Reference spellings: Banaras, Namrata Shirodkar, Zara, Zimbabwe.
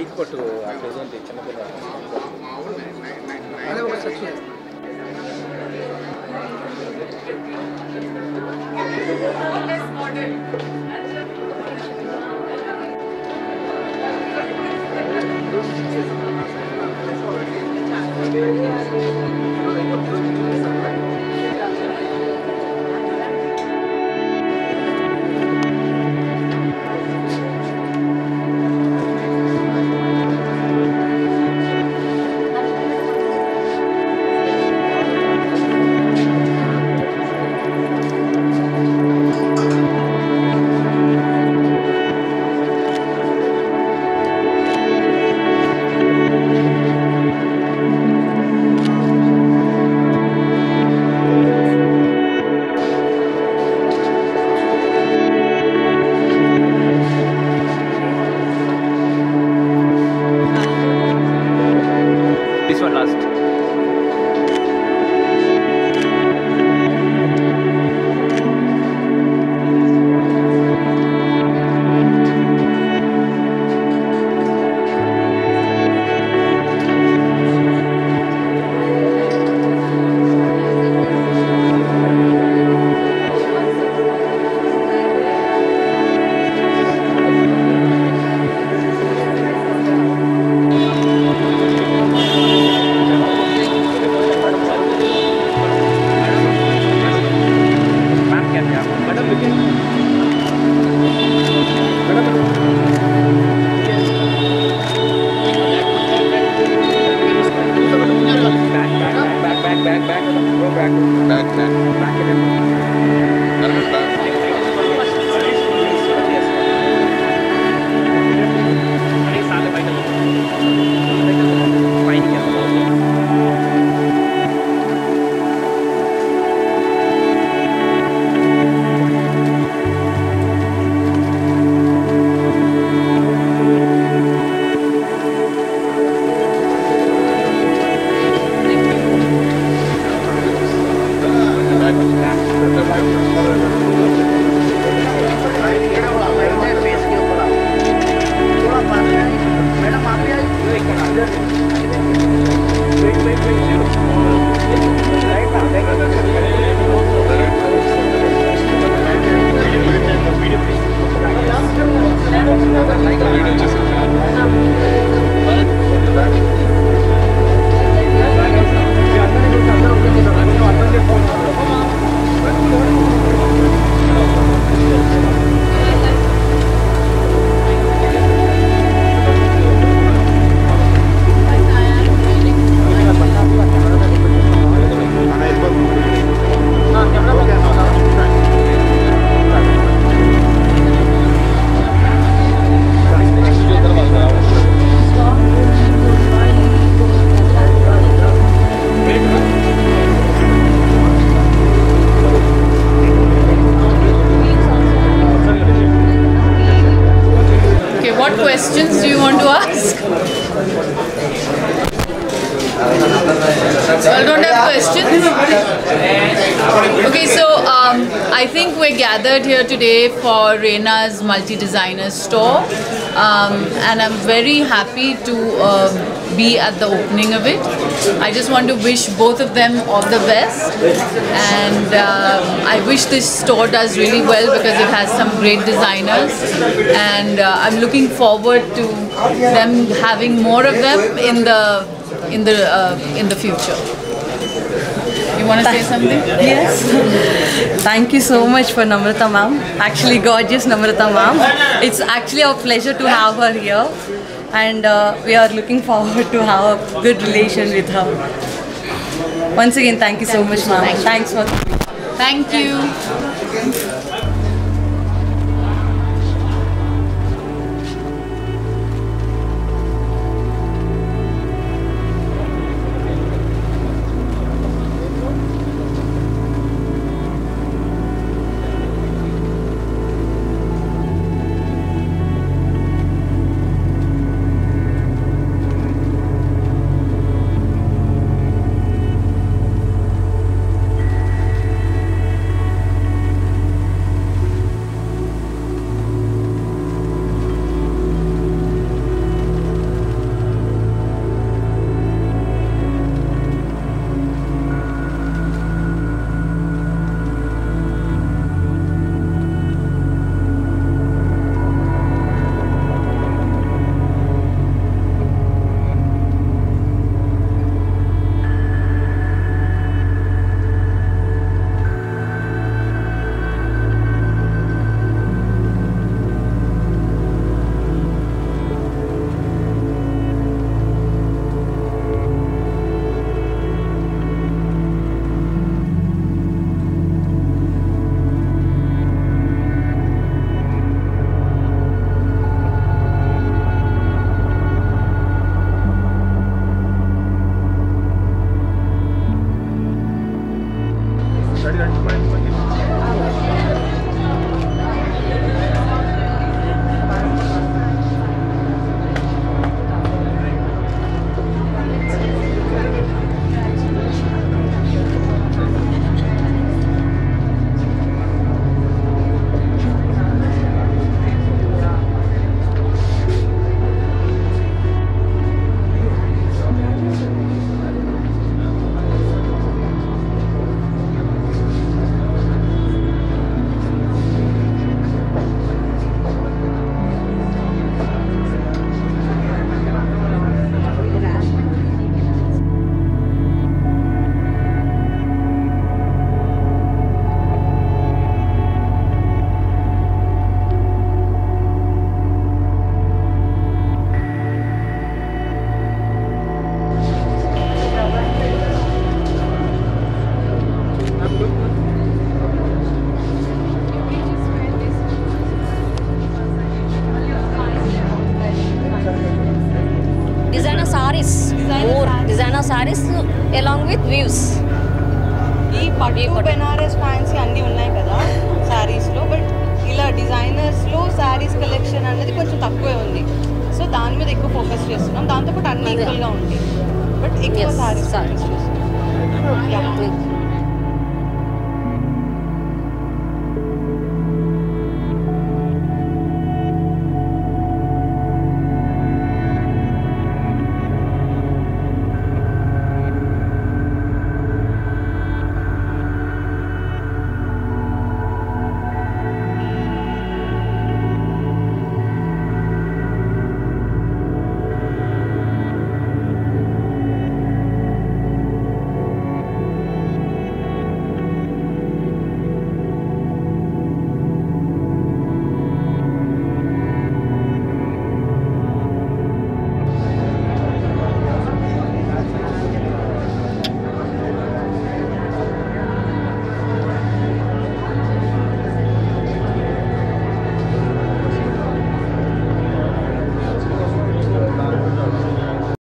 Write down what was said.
Height పట్టు ఆ present చిన్నపిల్ల అలా ఒక section Questions do you want to ask? You all don't have questions? Okay, so I think we're gathered here today for Rena's multi-designer store, and I'm very happy to be at the opening of it. I just want to wish both of them all the best, and I wish this store does really well because it has some great designers, and I'm looking forward to them having more of them in the future. You want to say something? Yes. Thank you so much for Namrata ma'am. Actually gorgeous Namrata ma'am. It's actually a pleasure to have her here, and we are looking forward to have a good relation with her. Once again, thank you so much ma'am. Thanks for... Thank you. sarees along with views. Ee pattu Banaras fancy anni unnai kada sarees lo, but ila designers lo sarees collection anadi koncham takkuve undi. So daan meeda ekku focus chestunam. Daanto pat anni equal ga undi. But ekku sarees.